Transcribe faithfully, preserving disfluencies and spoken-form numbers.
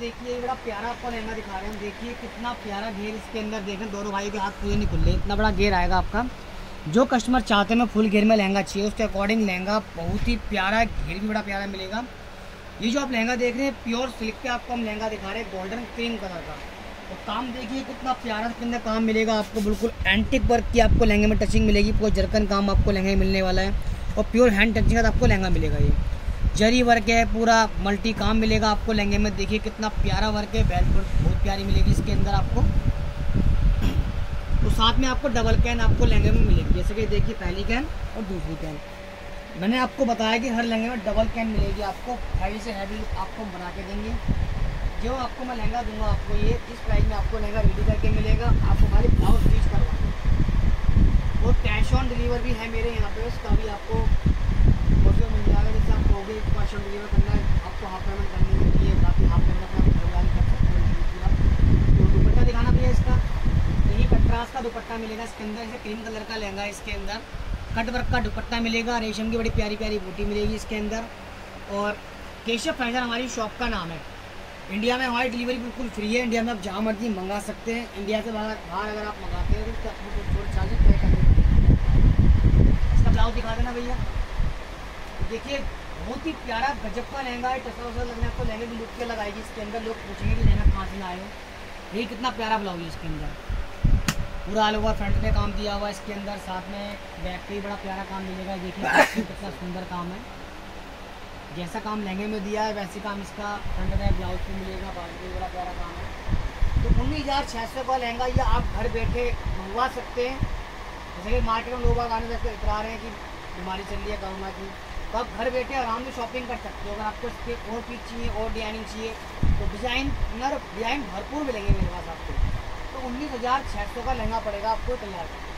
देखिए, बड़ा प्यारा आपको लहंगा दिखा रहे हैं। देखिए कितना प्यारा घेर इसके अंदर, देखें दोनों भाई के हाथ पूरे नहीं खुले, इतना बड़ा घेर आएगा आपका। जो कस्टमर चाहते हैं फुल घेर में लहंगा चाहिए, उसके अकॉर्डिंग लहंगा बहुत ही प्यारा, घेर भी बड़ा प्यारा मिलेगा। ये जो आप लहंगा देख रहे हैं प्योर सिल्क पे आपको हम लहंगा दिखा रहे हैं, गोल्डन क्रीम कलर का। और काम देखिए कितना प्यारा इसके अंदर काम मिलेगा आपको, बिल्कुल एंटिक वर्क की आपको लहंगे में टचिंग मिलेगी। पूरा जरकन काम आपको लहंगे मिलने वाला है और प्योर हैंड टचिंग का आपको लहंगा मिलेगा। ये जरी वर्क है, पूरा मल्टी काम मिलेगा आपको लहंगे में। देखिए कितना प्यारा वर्क है, बेल्ट बहुत प्यारी मिलेगी इसके अंदर आपको। तो साथ में आपको डबल कैन आपको लहंगे में मिलेगी, जैसे कि देखिए पहली कैन और दूसरी कैन। मैंने आपको बताया कि हर लहंगे में डबल कैन मिलेगी आपको, हैवी से हैवी आपको बना के देंगे। जो आपको मैं लहंगा दूंगा आपको ये इस प्राइस में आपको लहंगा रेडी करके मिलेगा। आपको हमारी ब्लाउज पीस करवाएंगे और कैश ऑन डिलीवर भी है मेरे यहाँ पे, उसका भी आपको मिल जाएगा। जैसे आप लोगे कैश ऑन डिलीवर करना है, आपको हाफ पेमेंट करनी होती है, बाकी हाफ पेमेंट अपना परिवार कर सकते हैं। तो दुपट्टा दिखाना भैया इसका, यही कंट्रास्ट का दुपट्टा मिलेगा इसके अंदर। इसे क्रीम कलर का लहंगा है, इसके अंदर कट वर्क का दुपट्टा मिलेगा, रेशम की बड़ी प्यारी प्यारी बूटी मिलेगी इसके अंदर। और केशव फैशन हमारी शॉप का नाम है। इंडिया में हमारी डिलीवरी बिल्कुल फ्री है, इंडिया में आप जहाँ मर्जी मंगा सकते हैं। इंडिया से बाहर बाहर अगर आप मंगाते हैं तो आपको टोल चार्जेस पे करना। इसका ब्लाउज दिखा देना भैया, देखिए बहुत ही प्यारा गजब का लहंगा है। टसा वसा लगने आपको लहंगे की लुक के लगाएगी इसके अंदर, लोग पूछेंगे कि लहंगा कहाँ से लाए हो। ये कितना प्यारा ब्लाउज है इसके अंदर, पूरा ऑल ओवर फ्रंट में काम दिया हुआ है इसके अंदर, साथ में बैक पे बड़ा प्यारा काम मिलेगा। देखिए कितना सुंदर काम है, जैसा काम लहंगे में दिया है वैसे काम इसका फ्रंट में ब्लाउज पे मिलेगा, बाजू में बड़ा प्यारा काम है। तो उन्नीस हज़ार छः सौ का लहंगा ये आप घर बैठे मंगवा सकते हैं। जैसे कि मार्केट में लोग आने से इतरा रहे हैं कि बीमारी चल रही है कोरोना की, तो आप घर बैठे आराम से शॉपिंग कर सकते हो। अगर आपको इसके और पीस चाहिए और डिजाइनिंग चाहिए तो डिज़ाइन डिज़ाइन भरपूर मिलेंगे मेरे पास आपको। तो उन्नीस हज़ार छः सौ का लहंगा पड़ेगा आपको तैयार।